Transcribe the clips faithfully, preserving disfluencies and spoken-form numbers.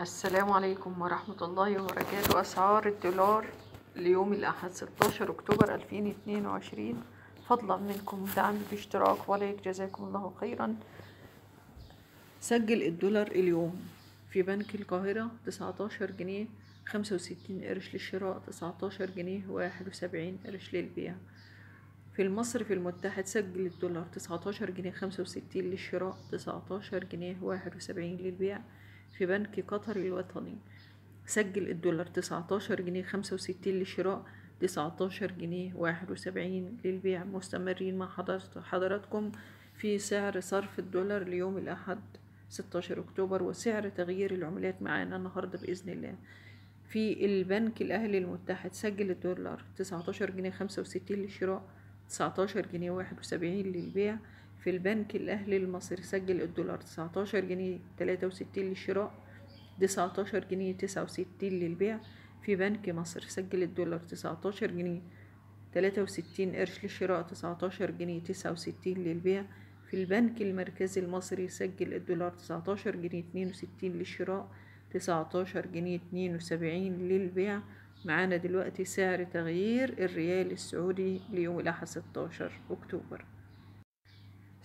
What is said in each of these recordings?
السلام عليكم ورحمة الله وبركاته. أسعار الدولار ليوم الأحد ستة عشر أكتوبر ألفين واثنين وعشرين. فضلا منكم دعم باشتراك ولايك، جزاكم الله خيرا. سجل الدولار اليوم في بنك القاهرة تسعتاشر جنيه خمسة وستين قرش للشراء، تسعتاشر جنيه واحد وسبعين قرش للبيع. في المصري في المتحد سجل الدولار تسعتاشر جنيه خمسة وستين للشراء، تسعتاشر جنيه واحد وسبعين للبيع. في بنك قطر الوطني سجل الدولار تسعتاشر جنيه خمسة وستين للشراء، تسعتاشر جنيه واحد وسبعين للبيع. مستمرين مع حضراتكم في سعر صرف الدولار ليوم الأحد ستة عشر أكتوبر وسعر تغيير العملات معانا النهارده بإذن الله. في البنك الأهلي المتحد سجل الدولار تسعتاشر جنيه خمسة وستين للشراء، تسعتاشر جنيه واحد وسبعين للبيع. في البنك الأهلي المصري سجل الدولار تسعتاشر جنيه تلاتة وستين للشراء، تسعتاشر جنيه تسعة وستين للبيع. في بنك مصر سجل الدولار تسعتاشر جنيه تلاتة وستين قرش للشراء، تسعتاشر جنيه تسعة وستين للبيع. في البنك المركزي المصري سجل الدولار تسعتاشر جنيه اتنين وستين للشراء، تسعتاشر جنيه اتنين وسبعين للبيع. معانا دلوقتي سعر تغيير الريال السعودي ليوم الأحد ستة عشر أكتوبر.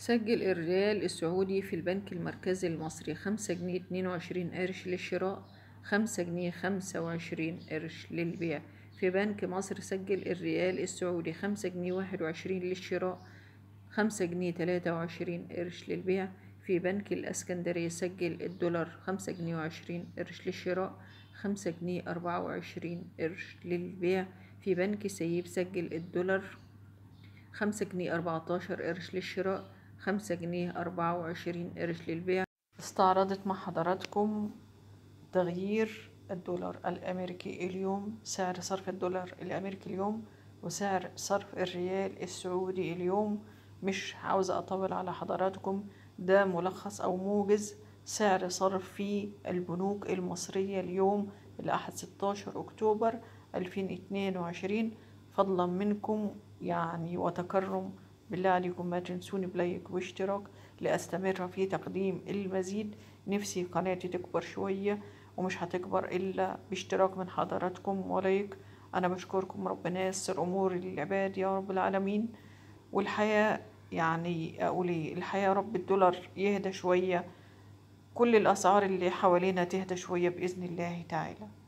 سجل الريال السعودي في البنك المركزي المصري خمسة جنيه اتنين وعشرين قرش للشراء، خمسة جنيه خمسة وعشرين قرش للبيع. في بنك مصر سجل الريال السعودي خمسة جنيه واحد وعشرين للشراء، خمسة جنيه تلاتة وعشرين قرش للبيع. في بنك الاسكندرية سجل الدولار خمسة جنيه وعشرين قرش للشراء، خمسة جنيه أربعة وعشرين قرش للبيع. في بنك سيب سجل الدولار خمسة جنيه أربعتاشر قرش للشراء، خمسة جنيه أربعة وعشرين قرش للبيع. استعرضت مع حضراتكم تغيير الدولار الأمريكي اليوم، سعر صرف الدولار الأمريكي اليوم وسعر صرف الريال السعودي اليوم. مش عاوزة أطول على حضراتكم، ده ملخص أو موجز سعر صرف في البنوك المصرية اليوم الأحد ستة عشر أكتوبر ألفين واثنين وعشرين. فضلا منكم يعني وتكرم بالله عليكم ما تنسوني بلايك واشتراك لأستمر في تقديم المزيد. نفسي قناتي تكبر شوية ومش هتكبر إلا باشتراك من حضراتكم ولايك. أنا بشكركم، ربنا ييسر أمور للعباد يا رب العالمين. والحياة يعني أقول إيه، الحياة رب الدولار يهدى شوية، كل الأسعار اللي حوالينا تهدى شوية بإذن الله تعالى.